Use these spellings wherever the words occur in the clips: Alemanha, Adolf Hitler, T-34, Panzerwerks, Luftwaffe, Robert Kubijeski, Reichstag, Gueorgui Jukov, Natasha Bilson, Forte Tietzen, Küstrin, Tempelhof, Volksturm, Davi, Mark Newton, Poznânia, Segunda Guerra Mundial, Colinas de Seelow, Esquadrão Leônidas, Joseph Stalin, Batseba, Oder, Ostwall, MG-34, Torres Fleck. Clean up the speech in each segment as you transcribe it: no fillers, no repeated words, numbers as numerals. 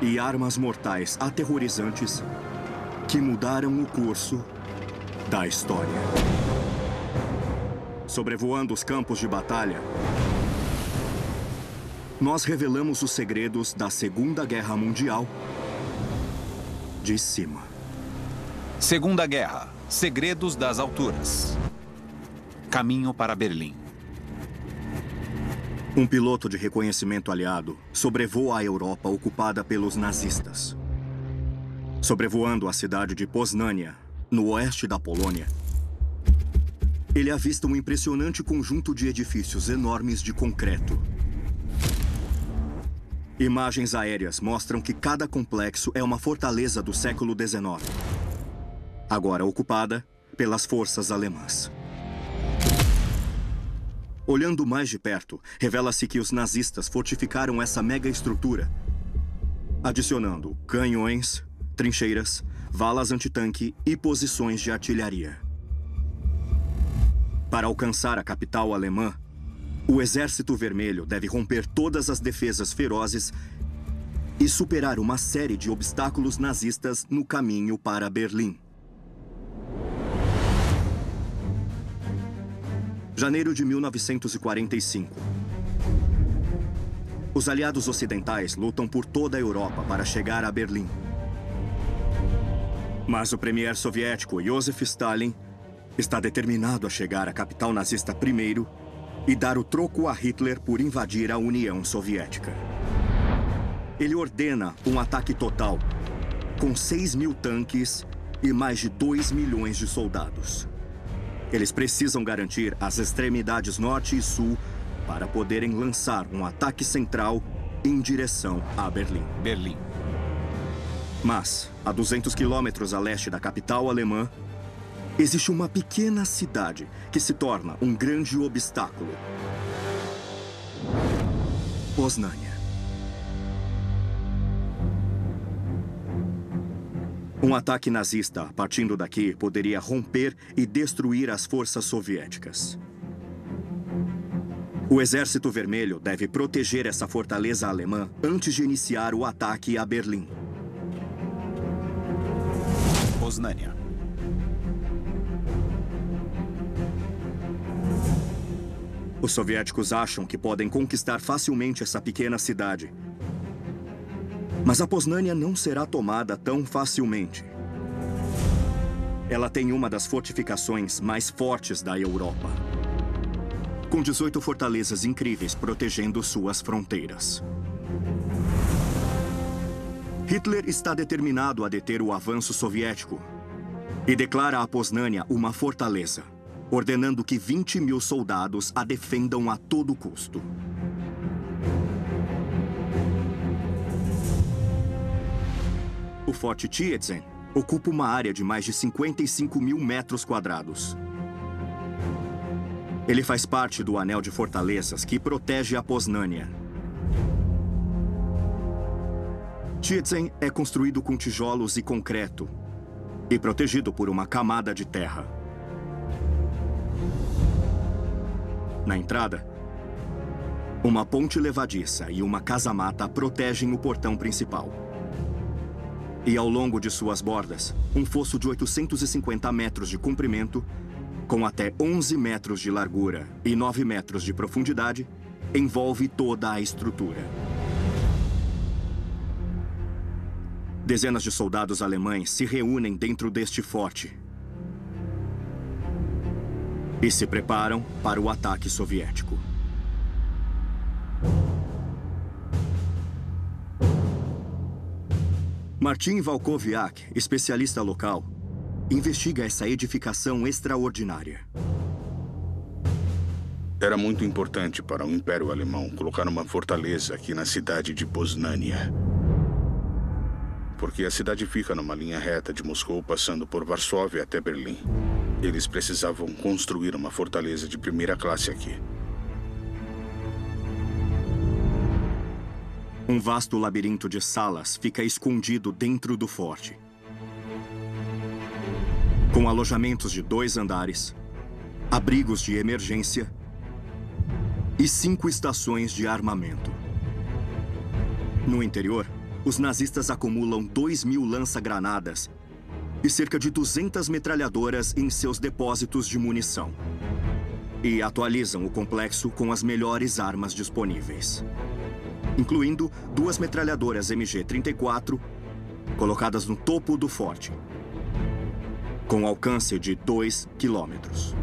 e armas mortais aterrorizantes que mudaram o curso da história. Sobrevoando os campos de batalha, nós revelamos os segredos da Segunda Guerra Mundial de cima. Segunda Guerra, segredos das alturas. Caminho para Berlim. Um piloto de reconhecimento aliado sobrevoa a Europa ocupada pelos nazistas. Sobrevoando a cidade de Poznânia, no oeste da Polônia, ele avista um impressionante conjunto de edifícios enormes de concreto. Imagens aéreas mostram que cada complexo é uma fortaleza do século XIX, agora ocupada pelas forças alemãs. Olhando mais de perto, revela-se que os nazistas fortificaram essa megaestrutura, adicionando canhões, trincheiras, valas antitanque e posições de artilharia. Para alcançar a capital alemã, o Exército Vermelho deve romper todas as defesas ferozes e superar uma série de obstáculos nazistas no caminho para Berlim. Janeiro de 1945. Os aliados ocidentais lutam por toda a Europa para chegar a Berlim. Mas o premier soviético Joseph Stalin está determinado a chegar à capital nazista primeiro e dar o troco a Hitler por invadir a União Soviética. Ele ordena um ataque total, com 6 mil tanques e mais de 2 milhões de soldados. Eles precisam garantir as extremidades norte e sul para poderem lançar um ataque central em direção a Berlim. Mas, a 200 quilômetros a leste da capital alemã, existe uma pequena cidade que se torna um grande obstáculo. Poznânia. Um ataque nazista partindo daqui poderia romper e destruir as forças soviéticas. O Exército Vermelho deve proteger essa fortaleza alemã antes de iniciar o ataque a Berlim. Poznânia. Os soviéticos acham que podem conquistar facilmente essa pequena cidade. Mas a Poznânia não será tomada tão facilmente. Ela tem uma das fortificações mais fortes da Europa, com 18 fortalezas incríveis protegendo suas fronteiras. Hitler está determinado a deter o avanço soviético e declara a Poznânia uma fortaleza, ordenando que 20 mil soldados a defendam a todo custo. O Forte Tietzen ocupa uma área de mais de 55 mil metros quadrados. Ele faz parte do anel de fortalezas que protege a Poznânia. Tietzen é construído com tijolos e concreto e protegido por uma camada de terra. Na entrada, uma ponte levadiça e uma casamata protegem o portão principal. E ao longo de suas bordas, um fosso de 850 metros de comprimento, com até 11 metros de largura e 9 metros de profundidade, envolve toda a estrutura. Dezenas de soldados alemães se reúnem dentro deste forte e se preparam para o ataque soviético. Martin Valkoviak, especialista local, investiga essa edificação extraordinária. Era muito importante para o Império Alemão colocar uma fortaleza aqui na cidade de Poznânia, porque a cidade fica numa linha reta de Moscou, passando por Varsóvia até Berlim. Eles precisavam construir uma fortaleza de primeira classe aqui. Um vasto labirinto de salas fica escondido dentro do forte, com alojamentos de 2 andares, abrigos de emergência e 5 estações de armamento. No interior, os nazistas acumulam 2.000 lança-granadas e cerca de 200 metralhadoras em seus depósitos de munição. E atualizam o complexo com as melhores armas disponíveis, incluindo 2 metralhadoras MG-34 colocadas no topo do forte, com alcance de 2 quilômetros.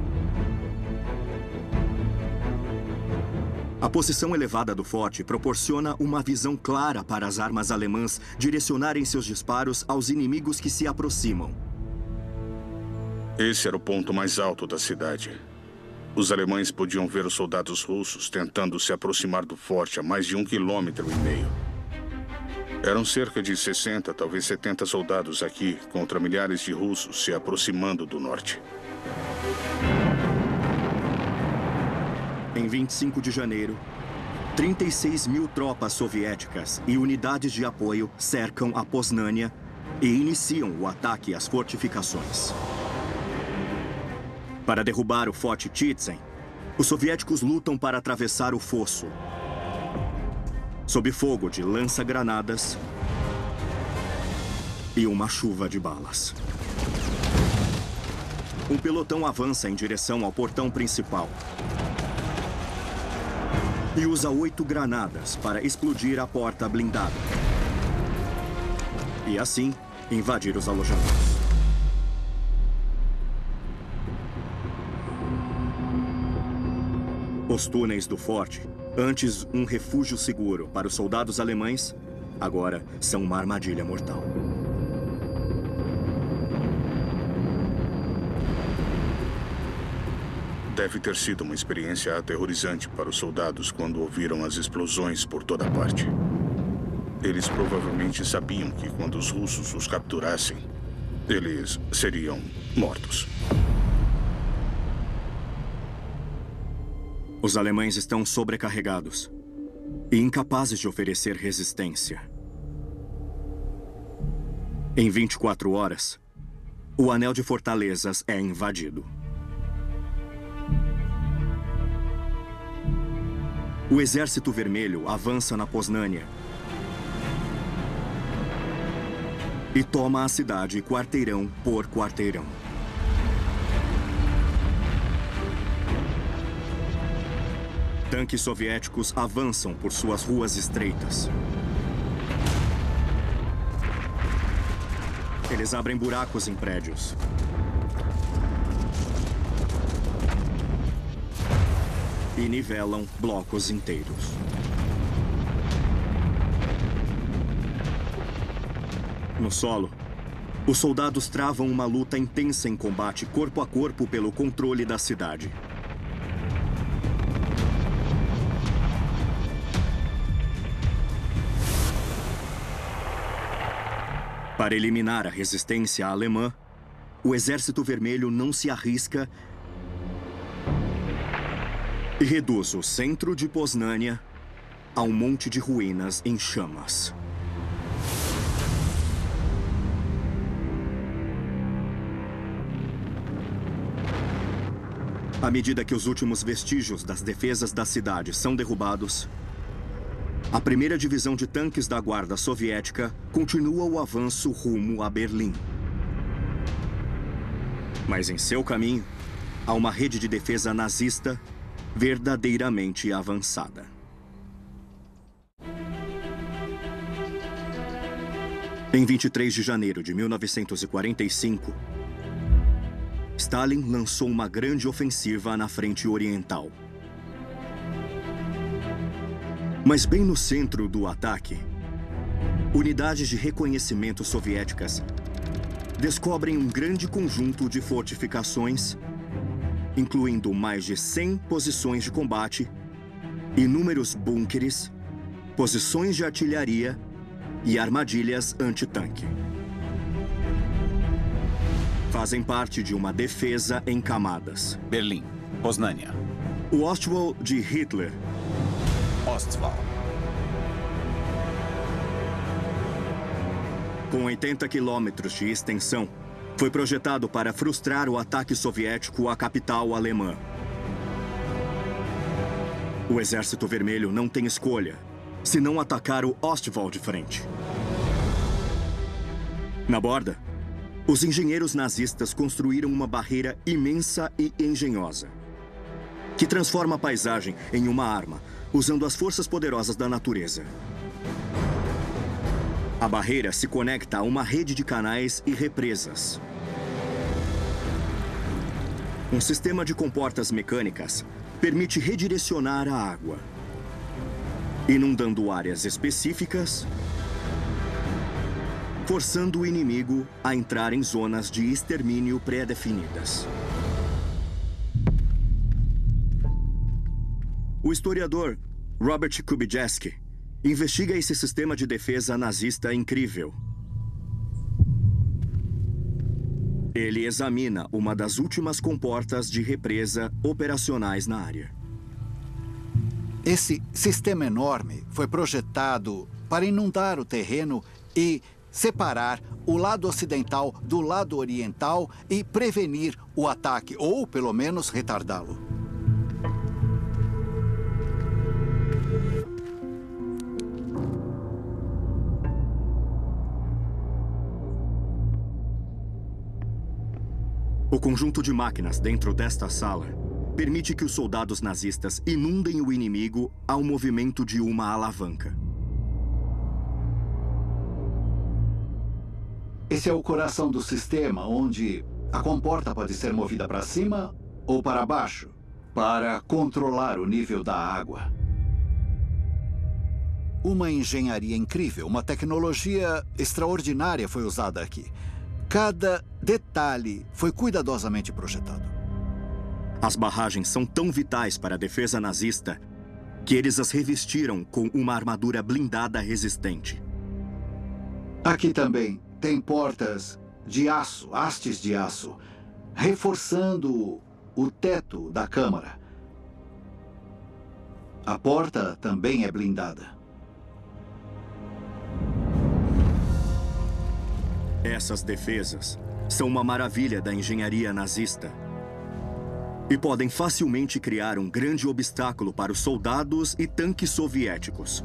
A posição elevada do forte proporciona uma visão clara para as armas alemãs direcionarem seus disparos aos inimigos que se aproximam. Esse era o ponto mais alto da cidade. Os alemães podiam ver os soldados russos tentando se aproximar do forte a mais de 1,5 km. Eram cerca de 60, talvez 70 soldados aqui, contra milhares de russos se aproximando do norte. Em 25 de janeiro, 36.000 tropas soviéticas e unidades de apoio cercam a Poznânia e iniciam o ataque às fortificações. Para derrubar o Forte Tietzen, os soviéticos lutam para atravessar o fosso, sob fogo de lança-granadas e uma chuva de balas. Um pelotão avança em direção ao portão principal e usa 8 granadas para explodir a porta blindada e, assim, invadir os alojamentos. Os túneis do forte, antes um refúgio seguro para os soldados alemães, agora são uma armadilha mortal. Deve ter sido uma experiência aterrorizante para os soldados quando ouviram as explosões por toda parte. Eles provavelmente sabiam que quando os russos os capturassem, eles seriam mortos. Os alemães estão sobrecarregados e incapazes de oferecer resistência. Em 24 horas, o anel de fortalezas é invadido. O Exército Vermelho avança na Poznânia e toma a cidade quarteirão por quarteirão. Tanques soviéticos avançam por suas ruas estreitas. Eles abrem buracos em prédios e nivelam blocos inteiros. No solo, os soldados travam uma luta intensa em combate corpo a corpo pelo controle da cidade. Para eliminar a resistência alemã, o Exército Vermelho não se arrisca e reduz o centro de Poznânia a um monte de ruínas em chamas. À medida que os últimos vestígios das defesas da cidade são derrubados, a primeira divisão de tanques da Guarda Soviética continua o avanço rumo a Berlim. Mas em seu caminho, há uma rede de defesa nazista verdadeiramente avançada. Em 23 de janeiro de 1945, Stalin lançou uma grande ofensiva na frente oriental. Mas bem no centro do ataque, unidades de reconhecimento soviéticas descobrem um grande conjunto de fortificações, incluindo mais de 100 posições de combate, inúmeros bunkeres, posições de artilharia e armadilhas antitanque. Fazem parte de uma defesa em camadas. Berlim, Poznânia. O Ostwall de Hitler, Ostwall. Com 80 quilômetros de extensão, foi projetado para frustrar o ataque soviético à capital alemã. O Exército Vermelho não tem escolha, senão atacar o Ostwall de frente. Na borda, os engenheiros nazistas construíram uma barreira imensa e engenhosa, que transforma a paisagem em uma arma, usando as forças poderosas da natureza. A barreira se conecta a uma rede de canais e represas. Um sistema de comportas mecânicas permite redirecionar a água, inundando áreas específicas, forçando o inimigo a entrar em zonas de extermínio pré-definidas. O historiador Robert Kubijeski investiga esse sistema de defesa nazista incrível. Ele examina uma das últimas comportas de represa operacionais na área. Esse sistema enorme foi projetado para inundar o terreno e separar o lado ocidental do lado oriental e prevenir o ataque, ou pelo menos retardá-lo. O conjunto de máquinas dentro desta sala permite que os soldados nazistas inundem o inimigo ao movimento de uma alavanca. Esse é o coração do sistema, onde a comporta pode ser movida para cima ou para baixo, para controlar o nível da água. Uma engenharia incrível, uma tecnologia extraordinária foi usada aqui. Cada detalhe foi cuidadosamente projetado. As barragens são tão vitais para a defesa nazista que eles as revestiram com uma armadura blindada resistente. Aqui também tem portas de aço, hastes de aço, reforçando o teto da câmara. A porta também é blindada. Essas defesas são uma maravilha da engenharia nazista e podem facilmente criar um grande obstáculo para os soldados e tanques soviéticos.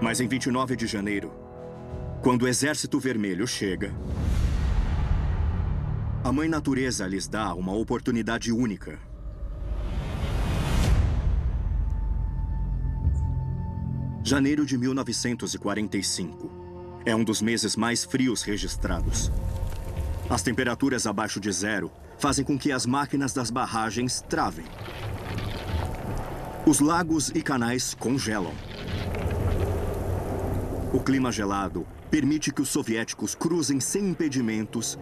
Mas em 29 de janeiro, quando o Exército Vermelho chega, a Mãe Natureza lhes dá uma oportunidade única. Janeiro de 1945 é um dos meses mais frios registrados. As temperaturas abaixo de zero fazem com que as máquinas das barragens travem. Os lagos e canais congelam. O clima gelado permite que os soviéticos cruzem sem impedimentos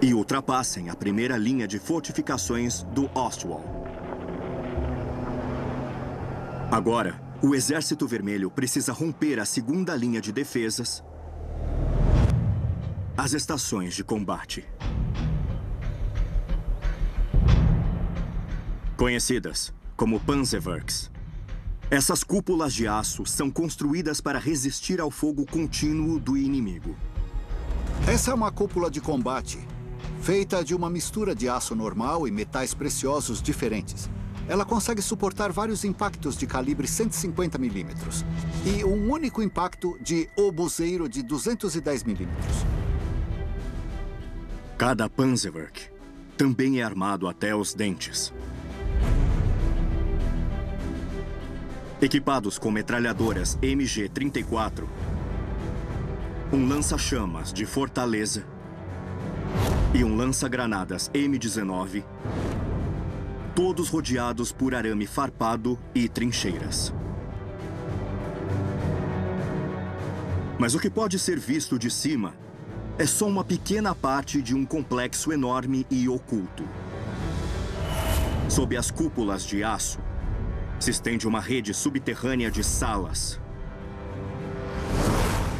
e ultrapassem a primeira linha de fortificações do Ostwall. Agora, o Exército Vermelho precisa romper a segunda linha de defesas, as estações de combate, conhecidas como Panzerwerks. Essas cúpulas de aço são construídas para resistir ao fogo contínuo do inimigo. Essa é uma cúpula de combate, feita de uma mistura de aço normal e metais preciosos diferentes. Ela consegue suportar vários impactos de calibre 150 milímetros e um único impacto de obuseiro de 210 milímetros. Cada Panzerwerk também é armado até os dentes. Equipados com metralhadoras MG-34, um lança-chamas de fortaleza e um lança-granadas M-19, todos rodeados por arame farpado e trincheiras. Mas o que pode ser visto de cima é só uma pequena parte de um complexo enorme e oculto. Sob as cúpulas de aço, se estende uma rede subterrânea de salas,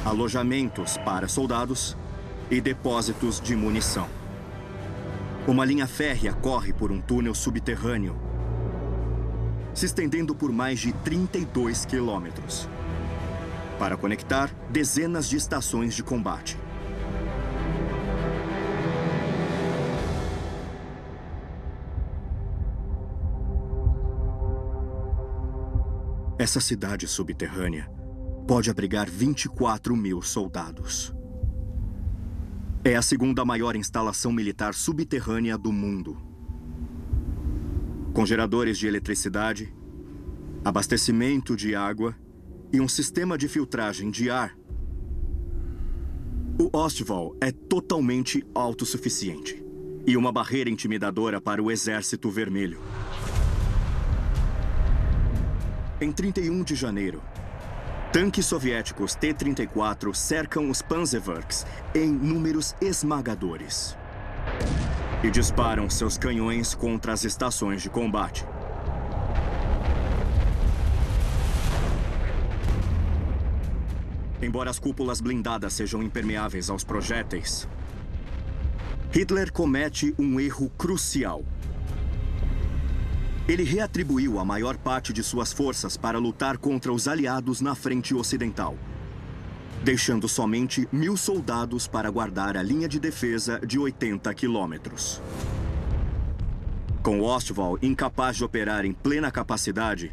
alojamentos para soldados e depósitos de munição. Uma linha férrea corre por um túnel subterrâneo, se estendendo por mais de 32 quilômetros, para conectar dezenas de estações de combate. Essa cidade subterrânea pode abrigar 24 mil soldados. É a segunda maior instalação militar subterrânea do mundo. Com geradores de eletricidade, abastecimento de água e um sistema de filtragem de ar, o Ostwall é totalmente autossuficiente e uma barreira intimidadora para o Exército Vermelho. Em 31 de janeiro, tanques soviéticos T-34 cercam os Panzerwerks em números esmagadores e disparam seus canhões contra as estações de combate. Embora as cúpulas blindadas sejam impermeáveis aos projéteis, Hitler comete um erro crucial. Ele reatribuiu a maior parte de suas forças para lutar contra os aliados na frente ocidental, deixando somente 1.000 soldados para guardar a linha de defesa de 80 quilômetros. Com Ostwall incapaz de operar em plena capacidade,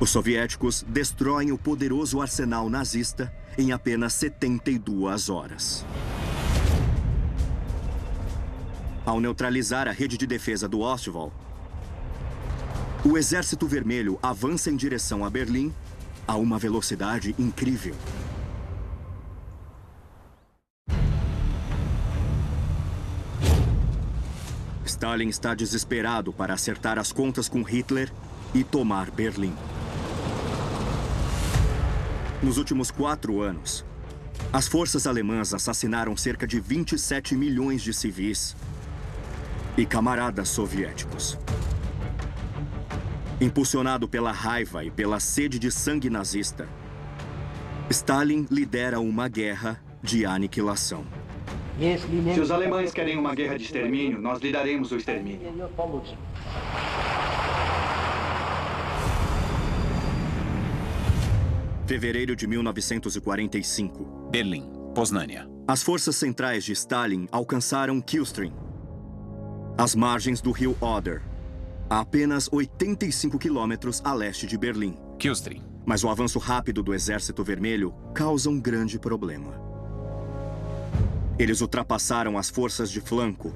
os soviéticos destroem o poderoso arsenal nazista em apenas 72 horas. Ao neutralizar a rede de defesa do Ostwall, o Exército Vermelho avança em direção a Berlim a uma velocidade incrível. Stalin está desesperado para acertar as contas com Hitler e tomar Berlim. Nos últimos 4 anos, as forças alemãs assassinaram cerca de 27 milhões de civis e camaradas soviéticos. Impulsionado pela raiva e pela sede de sangue nazista, Stalin lidera uma guerra de aniquilação. Se os alemães querem uma guerra de extermínio, nós lhe daremos o extermínio. Fevereiro de 1945. Berlim, Poznânia. As forças centrais de Stalin alcançaram Küstrin, às margens do rio Oder, a apenas 85 quilômetros a leste de Berlim. Küstrin. Mas o avanço rápido do Exército Vermelho causa um grande problema. Eles ultrapassaram as forças de flanco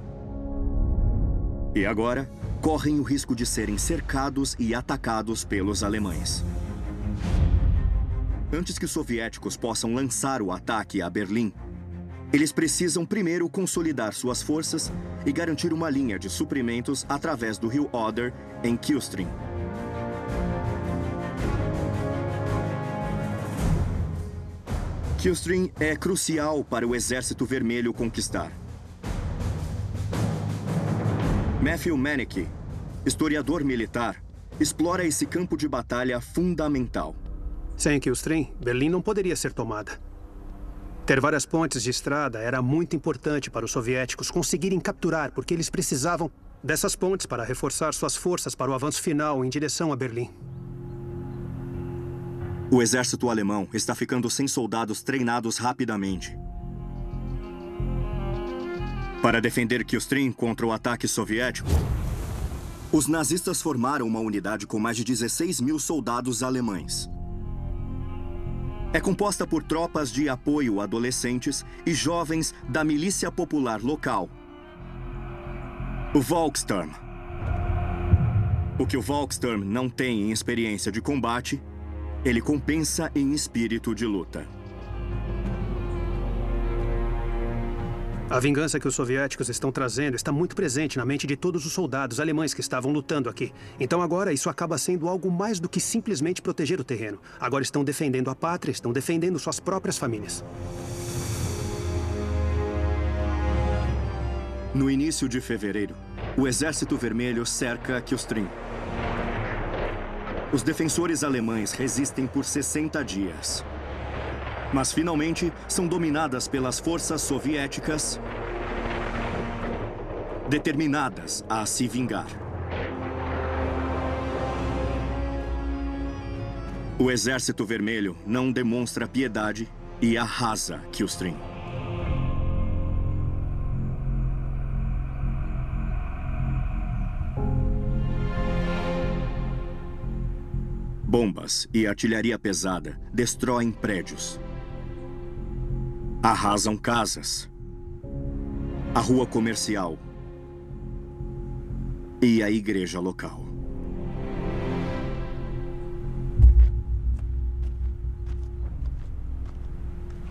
e agora correm o risco de serem cercados e atacados pelos alemães. Antes que os soviéticos possam lançar o ataque a Berlim, eles precisam primeiro consolidar suas forças e garantir uma linha de suprimentos através do rio Oder, em Küstrin. Küstrin é crucial para o Exército Vermelho conquistar. Matthew Maneke, historiador militar, explora esse campo de batalha fundamental. Sem Küstrin, Berlim não poderia ser tomada. Ter várias pontes de estrada era muito importante para os soviéticos conseguirem capturar, porque eles precisavam dessas pontes para reforçar suas forças para o avanço final em direção a Berlim. O exército alemão está ficando sem soldados treinados rapidamente. Para defender Küstrin contra o ataque soviético, os nazistas formaram uma unidade com mais de 16 mil soldados alemães. É composta por tropas de apoio a adolescentes e jovens da milícia popular local, o Volksturm. O que o Volksturm não tem em experiência de combate, ele compensa em espírito de luta. A vingança que os soviéticos estão trazendo está muito presente na mente de todos os soldados alemães que estavam lutando aqui. Então agora isso acaba sendo algo mais do que simplesmente proteger o terreno. Agora estão defendendo a pátria, estão defendendo suas próprias famílias. No início de fevereiro, o Exército Vermelho cerca Küstrin. Os defensores alemães resistem por 60 dias. Mas, finalmente, são dominadas pelas forças soviéticas, determinadas a se vingar. O Exército Vermelho não demonstra piedade e arrasa Küstrin. Bombas e artilharia pesada destroem prédios. Arrasam casas, a rua comercial e a igreja local.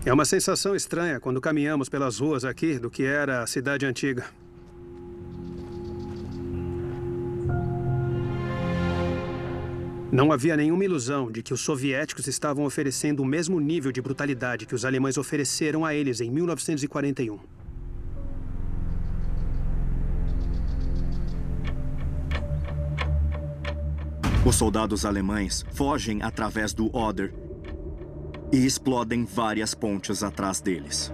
É uma sensação estranha quando caminhamos pelas ruas aqui do que era a cidade antiga. Não havia nenhuma ilusão de que os soviéticos estavam oferecendo o mesmo nível de brutalidade que os alemães ofereceram a eles em 1941. Os soldados alemães fogem através do Oder e explodem várias pontes atrás deles.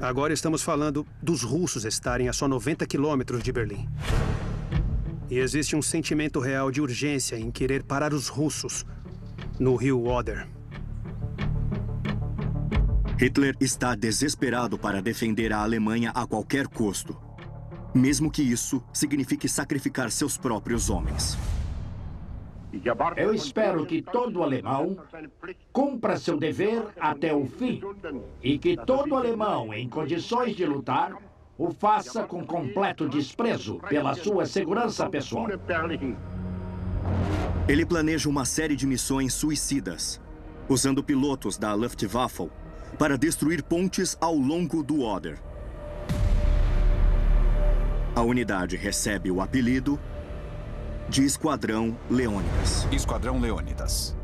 Agora estamos falando dos russos estarem a só 90 quilômetros de Berlim. E existe um sentimento real de urgência em querer parar os russos no rio Oder. Hitler está desesperado para defender a Alemanha a qualquer custo, mesmo que isso signifique sacrificar seus próprios homens. Eu espero que todo alemão cumpra seu dever até o fim e que todo alemão em condições de lutar o faça com completo desprezo pela sua segurança pessoal. Ele planeja uma série de missões suicidas, usando pilotos da Luftwaffe para destruir pontes ao longo do Oder. A unidade recebe o apelido de Esquadrão Leônidas. Esquadrão Leônidas.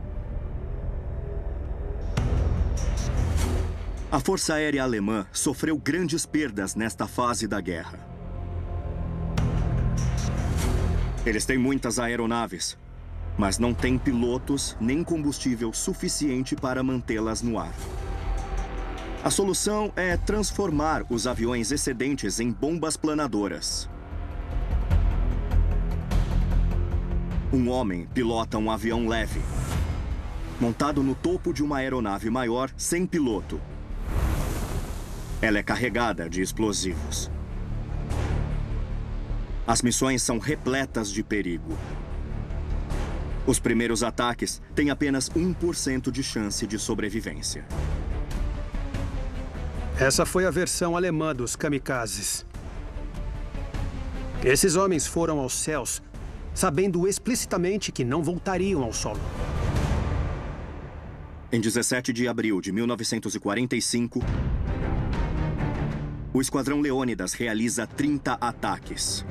A Força Aérea Alemã sofreu grandes perdas nesta fase da guerra. Eles têm muitas aeronaves, mas não têm pilotos nem combustível suficiente para mantê-las no ar. A solução é transformar os aviões excedentes em bombas planadoras. Um homem pilota um avião leve, montado no topo de uma aeronave maior sem piloto. Ela é carregada de explosivos. As missões são repletas de perigo. Os primeiros ataques têm apenas 1% de chance de sobrevivência. Essa foi a versão alemã dos kamikazes. Esses homens foram aos céus, sabendo explicitamente que não voltariam ao solo. Em 17 de abril de 1945... o Esquadrão Leônidas realiza 30 ataques.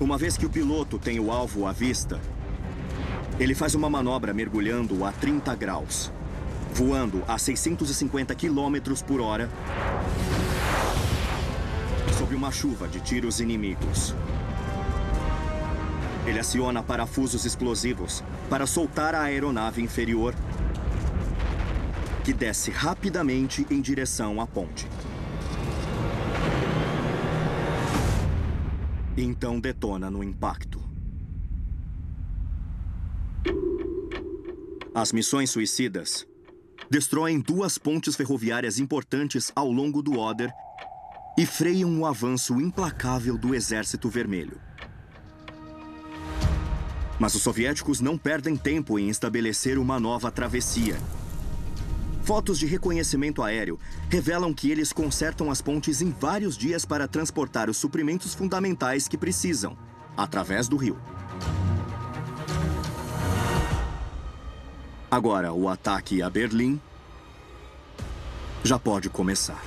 Uma vez que o piloto tem o alvo à vista, ele faz uma manobra mergulhando a 30 graus, voando a 650 km por hora, sob uma chuva de tiros inimigos. Ele aciona parafusos explosivos para soltar a aeronave inferior, que desce rapidamente em direção à ponte. Então detona no impacto. As missões suicidas destroem 2 pontes ferroviárias importantes ao longo do Oder e freiam o avanço implacável do Exército Vermelho. Mas os soviéticos não perdem tempo em estabelecer uma nova travessia. Fotos de reconhecimento aéreo revelam que eles consertam as pontes em vários dias para transportar os suprimentos fundamentais que precisam, através do rio. Agora, o ataque a Berlim já pode começar.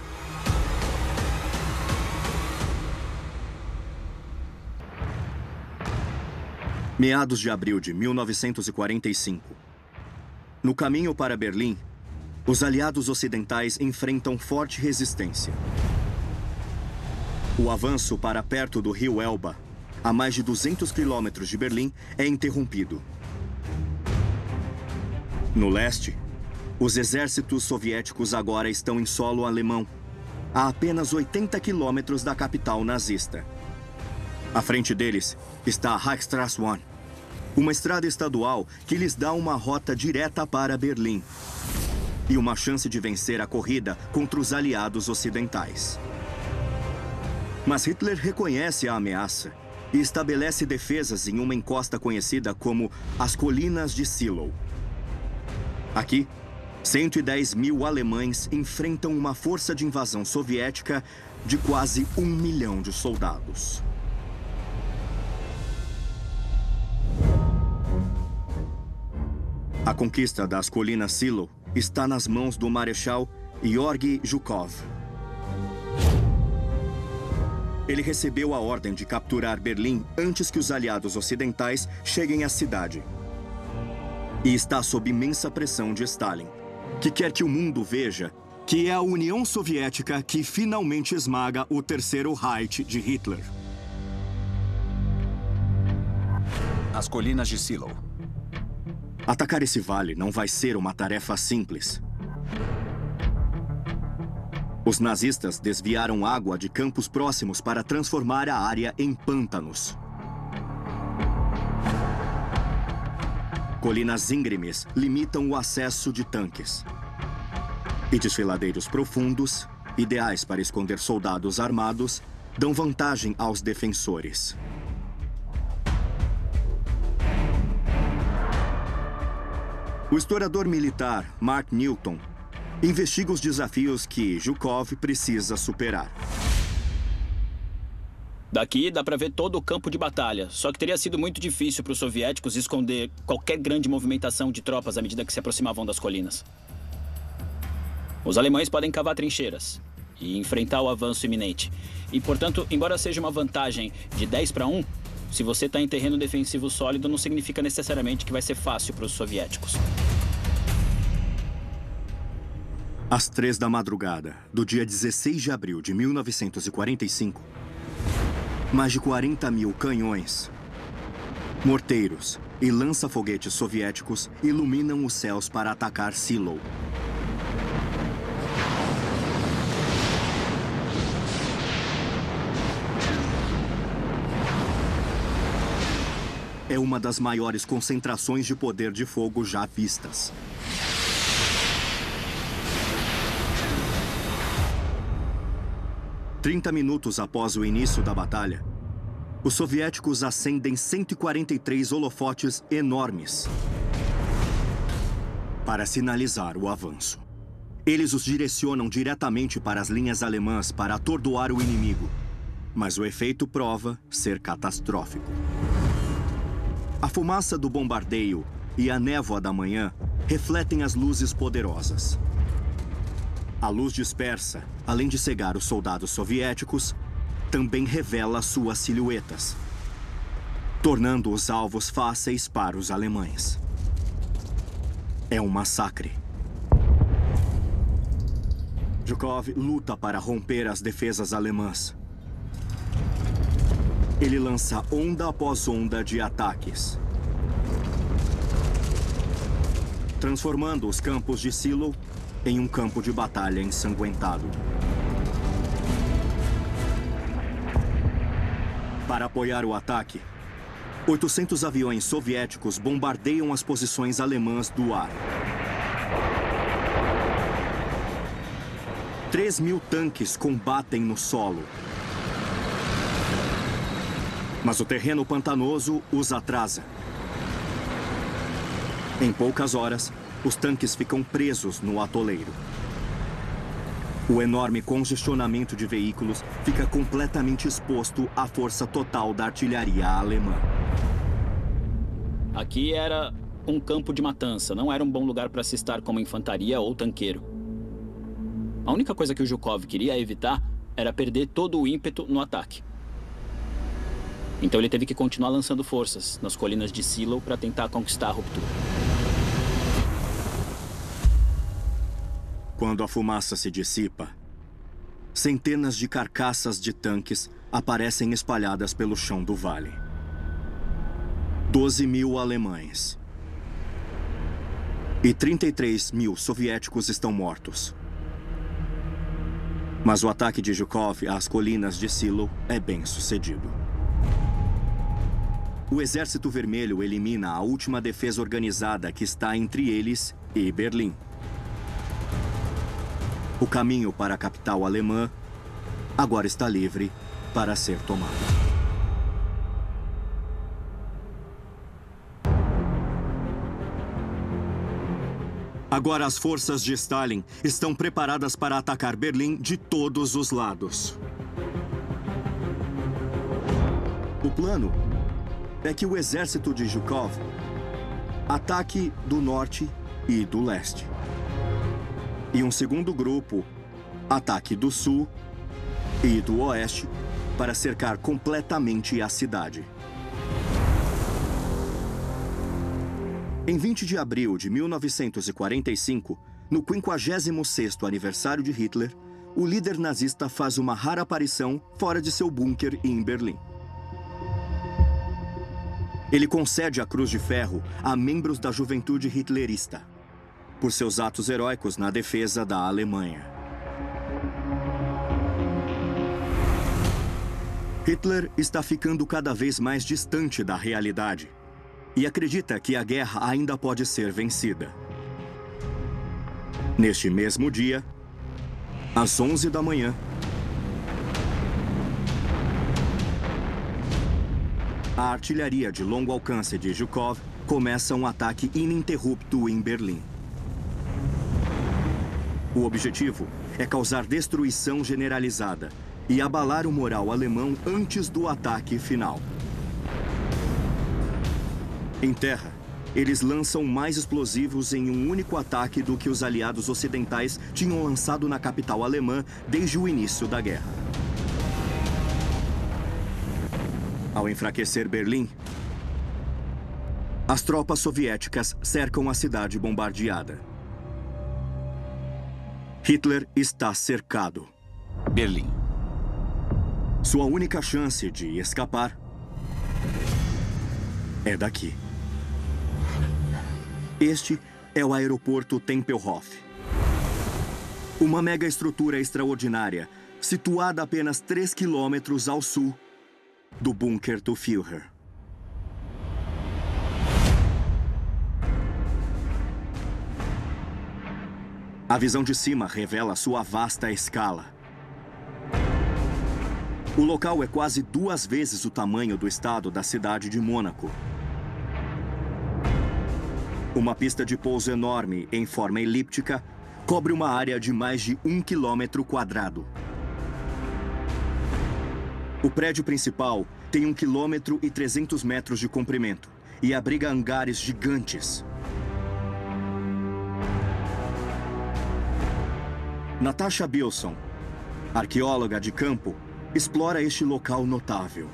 Meados de abril de 1945. No caminho para Berlim, os aliados ocidentais enfrentam forte resistência. O avanço para perto do rio Elba, a mais de 200 quilômetros de Berlim, é interrompido. No leste, os exércitos soviéticos agora estão em solo alemão, a apenas 80 quilômetros da capital nazista. À frente deles está a Reichstraße 1, uma estrada estadual que lhes dá uma rota direta para Berlim e uma chance de vencer a corrida contra os aliados ocidentais. Mas Hitler reconhece a ameaça e estabelece defesas em uma encosta conhecida como as Colinas de Seelow. Aqui, 110 mil alemães enfrentam uma força de invasão soviética de quase 1 milhão de soldados. A conquista das Colinas Seelow está nas mãos do marechal Gueorgui Jukov. Ele recebeu a ordem de capturar Berlim antes que os aliados ocidentais cheguem à cidade. E está sob imensa pressão de Stalin, que quer que o mundo veja que é a União Soviética que finalmente esmaga o terceiro Reich de Hitler. As Colinas de Seelow. Atacar esse vale não vai ser uma tarefa simples. Os nazistas desviaram água de campos próximos para transformar a área em pântanos. Colinas íngremes limitam o acesso de tanques. E desfiladeiros profundos, ideais para esconder soldados armados, dão vantagem aos defensores. O historiador militar Mark Newton investiga os desafios que Jukov precisa superar. Daqui dá para ver todo o campo de batalha, só que teria sido muito difícil para os soviéticos esconder qualquer grande movimentação de tropas à medida que se aproximavam das colinas. Os alemães podem cavar trincheiras e enfrentar o avanço iminente. E, portanto, embora seja uma vantagem de 10-1, se você está em terreno defensivo sólido, não significa necessariamente que vai ser fácil para os soviéticos. Às 3 da madrugada do dia 16 de abril de 1945, mais de 40 mil canhões, morteiros e lança-foguetes soviéticos iluminam os céus para atacar Seelow. É uma das maiores concentrações de poder de fogo já vistas. Trinta minutos após o início da batalha, os soviéticos acendem 143 holofotes enormes para sinalizar o avanço. Eles os direcionam diretamente para as linhas alemãs para atordoar o inimigo, mas o efeito prova ser catastrófico. A fumaça do bombardeio e a névoa da manhã refletem as luzes poderosas. A luz dispersa, além de cegar os soldados soviéticos, também revela suas silhuetas, tornando os alvos fáceis para os alemães. É um massacre. Jukov luta para romper as defesas alemãs. Ele lança onda após onda de ataques, transformando os campos de Seelow em um campo de batalha ensanguentado. Para apoiar o ataque, 800 aviões soviéticos bombardeiam as posições alemãs do ar. 3 mil tanques combatem no solo. Mas o terreno pantanoso os atrasa. Em poucas horas, os tanques ficam presos no atoleiro. O enorme congestionamento de veículos fica completamente exposto à força total da artilharia alemã. Aqui era um campo de matança, não era um bom lugar para se estar como infantaria ou tanqueiro. A única coisa que o Jukov queria evitar era perder todo o ímpeto no ataque. Então ele teve que continuar lançando forças nas colinas de Seelow para tentar conquistar a ruptura. Quando a fumaça se dissipa, centenas de carcaças de tanques aparecem espalhadas pelo chão do vale. 12 mil alemães e 33 mil soviéticos estão mortos. Mas o ataque de Jukov às colinas de Seelow é bem sucedido. O Exército Vermelho elimina a última defesa organizada que está entre eles e Berlim. O caminho para a capital alemã agora está livre para ser tomada. Agora as forças de Stalin estão preparadas para atacar Berlim de todos os lados. O plano é que o exército de Jukov ataque do norte e do leste. E um segundo grupo ataque do sul e do oeste para cercar completamente a cidade. Em 20 de abril de 1945, no 56º aniversário de Hitler, o líder nazista faz uma rara aparição fora de seu bunker em Berlim. Ele concede a Cruz de Ferro a membros da juventude hitlerista por seus atos heróicos na defesa da Alemanha. Hitler está ficando cada vez mais distante da realidade e acredita que a guerra ainda pode ser vencida. Neste mesmo dia, às 11 da manhã, a artilharia de longo alcance de Jukov começa um ataque ininterrupto em Berlim. O objetivo é causar destruição generalizada e abalar o moral alemão antes do ataque final. Em terra, eles lançam mais explosivos em um único ataque do que os aliados ocidentais tinham lançado na capital alemã desde o início da guerra. Ao enfraquecer Berlim, as tropas soviéticas cercam a cidade bombardeada. Hitler está cercado. Berlim. Sua única chance de escapar é daqui. Este é o aeroporto Tempelhof. Uma megaestrutura extraordinária, situada apenas 3 quilômetros ao sul do bunker do Führer. A visão de cima revela sua vasta escala. O local é quase 2 vezes o tamanho do estado da cidade de Mônaco. Uma pista de pouso enorme, em forma elíptica, cobre uma área de mais de 1 km². O prédio principal tem 1,3 km de comprimento e abriga hangares gigantes. Natasha Bilson, arqueóloga de campo, explora este local notável.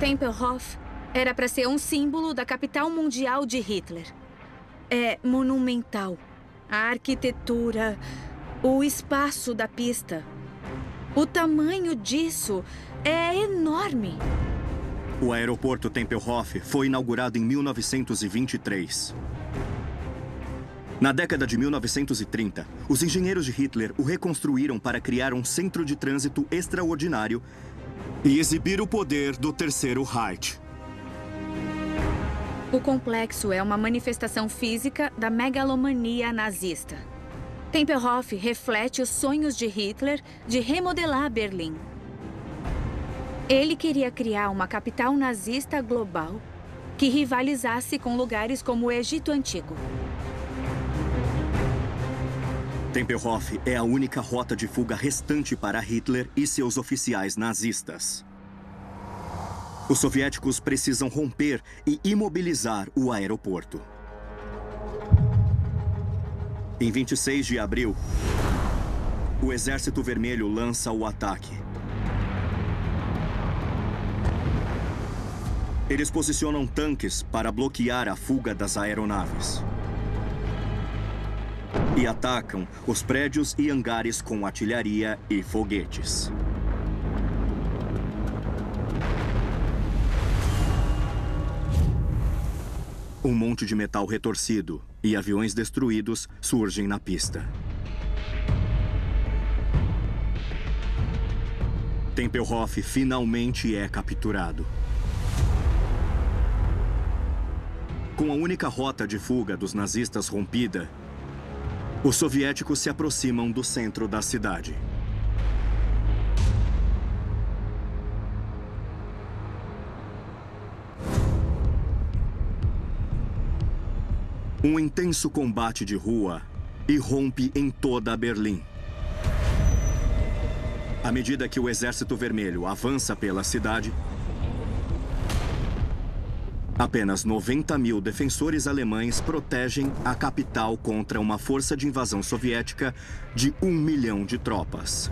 Tempelhof era para ser um símbolo da capital mundial de Hitler. É monumental. A arquitetura, o espaço da pista. O tamanho disso é enorme. O aeroporto Tempelhof foi inaugurado em 1923. Na década de 1930, os engenheiros de Hitler o reconstruíram para criar um centro de trânsito extraordinário e exibir o poder do Terceiro Reich. O complexo é uma manifestação física da megalomania nazista. Tempelhof reflete os sonhos de Hitler de remodelar Berlim. Ele queria criar uma capital nazista global que rivalizasse com lugares como o Egito Antigo. Tempelhof é a única rota de fuga restante para Hitler e seus oficiais nazistas. Os soviéticos precisam romper e imobilizar o aeroporto. Em 26 de abril, o Exército Vermelho lança o ataque. Eles posicionam tanques para bloquear a fuga das aeronaves e atacam os prédios e hangares com artilharia e foguetes. Um monte de metal retorcido e aviões destruídos surgem na pista. Tempelhof finalmente é capturado. Com a única rota de fuga dos nazistas rompida, os soviéticos se aproximam do centro da cidade. Um intenso combate de rua irrompe em toda Berlim. À medida que o Exército Vermelho avança pela cidade, apenas 90 mil defensores alemães protegem a capital contra uma força de invasão soviética de 1 milhão de tropas.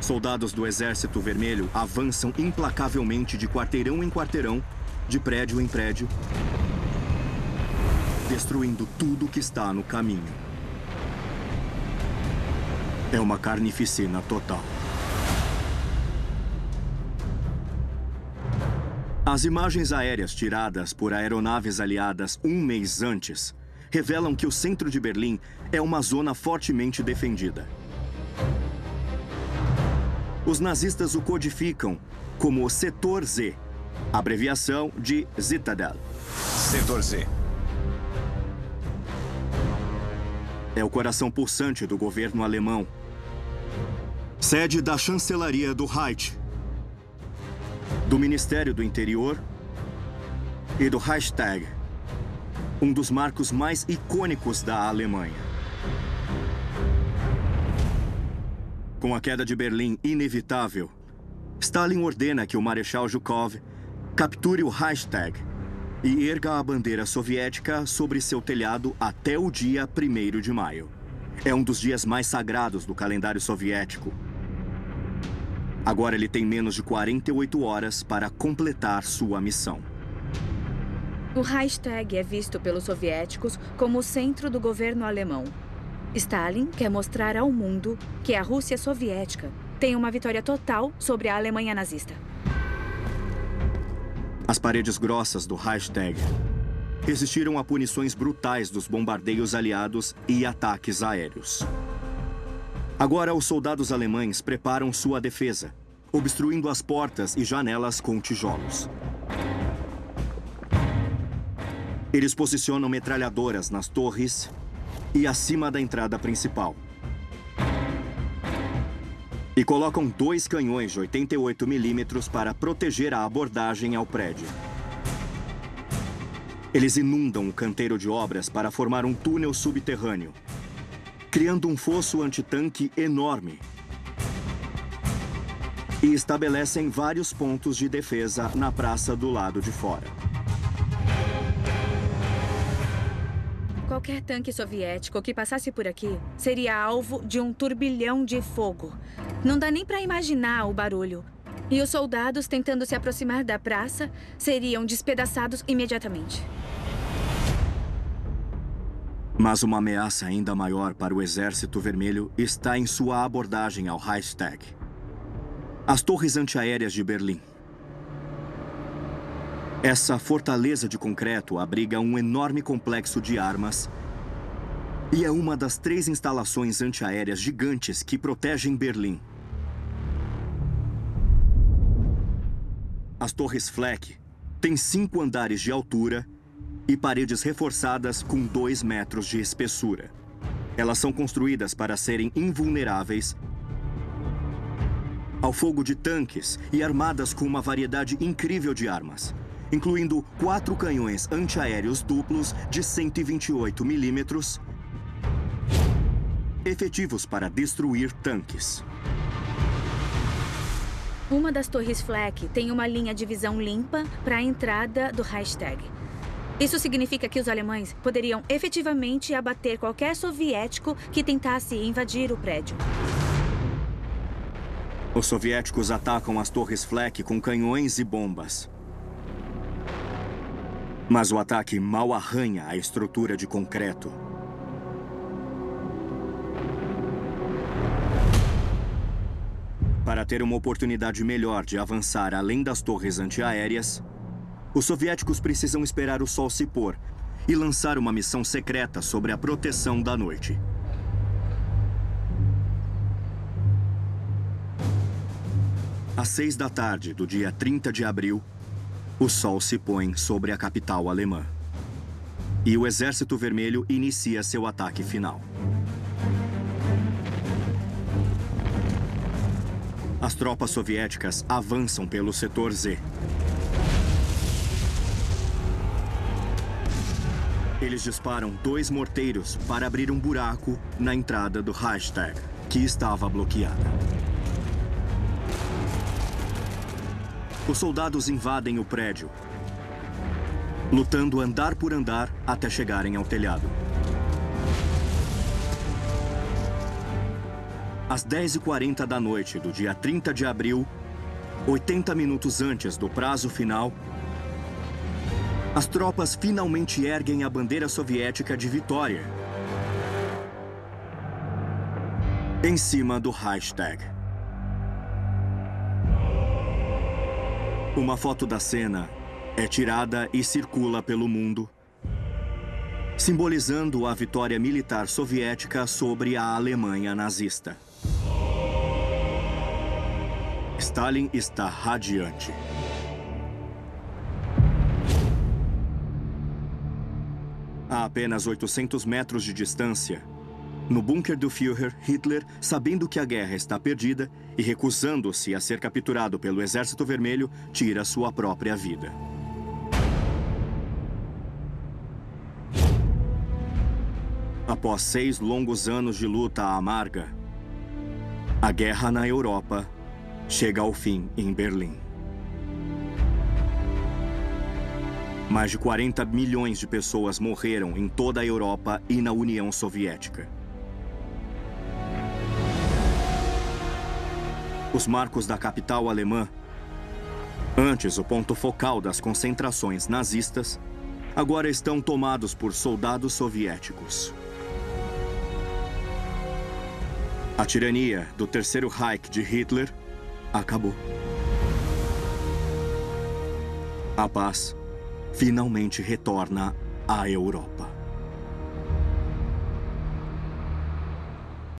Soldados do Exército Vermelho avançam implacavelmente de quarteirão em quarteirão, de prédio em prédio, destruindo tudo que está no caminho. É uma carnificina total. As imagens aéreas tiradas por aeronaves aliadas um mês antes revelam que o centro de Berlim é uma zona fortemente defendida. Os nazistas o codificam como Setor Z, abreviação de Zitadelle. Setor Z é o coração pulsante do governo alemão, sede da chancelaria do Reich, do Ministério do Interior e do Reichstag, um dos marcos mais icônicos da Alemanha. Com a queda de Berlim inevitável, Stalin ordena que o Marechal Jukov capture o Reichstag e erga a bandeira soviética sobre seu telhado até o dia 1º de maio. É um dos dias mais sagrados do calendário soviético. Agora ele tem menos de 48 horas para completar sua missão. O Reichstag é visto pelos soviéticos como o centro do governo alemão. Stalin quer mostrar ao mundo que a Rússia soviética tem uma vitória total sobre a Alemanha nazista. As paredes grossas do Reichstag resistiram a punições brutais dos bombardeios aliados e ataques aéreos. Agora, os soldados alemães preparam sua defesa, obstruindo as portas e janelas com tijolos. Eles posicionam metralhadoras nas torres e acima da entrada principal. E colocam 2 canhões de 88 milímetros para proteger a abordagem ao prédio. Eles inundam o canteiro de obras para formar um túnel subterrâneo, criando um fosso antitanque enorme. E estabelecem vários pontos de defesa na praça do lado de fora. Qualquer tanque soviético que passasse por aqui seria alvo de um turbilhão de fogo. Não dá nem para imaginar o barulho. E os soldados tentando se aproximar da praça seriam despedaçados imediatamente. Mas uma ameaça ainda maior para o Exército Vermelho está em sua abordagem ao Reichstag: as torres antiaéreas de Berlim. Essa fortaleza de concreto abriga um enorme complexo de armas e é uma das 3 instalações antiaéreas gigantes que protegem Berlim. As Torres Fleck têm 5 andares de altura e paredes reforçadas com 2 metros de espessura. Elas são construídas para serem invulneráveis ao fogo de tanques e armadas com uma variedade incrível de armas, incluindo 4 canhões antiaéreos duplos de 128 milímetros, efetivos para destruir tanques. Uma das torres Fleck tem uma linha de visão limpa para a entrada do Reichstag. Isso significa que os alemães poderiam efetivamente abater qualquer soviético que tentasse invadir o prédio. Os soviéticos atacam as torres Fleck com canhões e bombas. Mas o ataque mal arranha a estrutura de concreto. Para ter uma oportunidade melhor de avançar além das torres antiaéreas, os soviéticos precisam esperar o sol se pôr e lançar uma missão secreta sobre a proteção da noite. Às 6 da tarde do dia 30 de abril, o sol se põe sobre a capital alemã e o Exército Vermelho inicia seu ataque final. As tropas soviéticas avançam pelo Setor Z. Eles disparam 2 morteiros para abrir um buraco na entrada do Reichstag, que estava bloqueada. Os soldados invadem o prédio, lutando andar por andar até chegarem ao telhado. Às 10h40 da noite do dia 30 de abril, 80 minutos antes do prazo final, as tropas finalmente erguem a bandeira soviética de vitória em cima do Reichstag. Uma foto da cena é tirada e circula pelo mundo, simbolizando a vitória militar soviética sobre a Alemanha nazista. Stalin está radiante. A apenas 800 metros de distância, no bunker do Führer, Hitler, sabendo que a guerra está perdida e recusando-se a ser capturado pelo Exército Vermelho, tira sua própria vida. Após 6 longos anos de luta amarga, a guerra na Europa chega ao fim em Berlim. Mais de 40 milhões de pessoas morreram em toda a Europa e na União Soviética. Os marcos da capital alemã, antes o ponto focal das concentrações nazistas, agora estão tomados por soldados soviéticos. A tirania do Terceiro Reich de Hitler acabou. A paz finalmente retorna à Europa.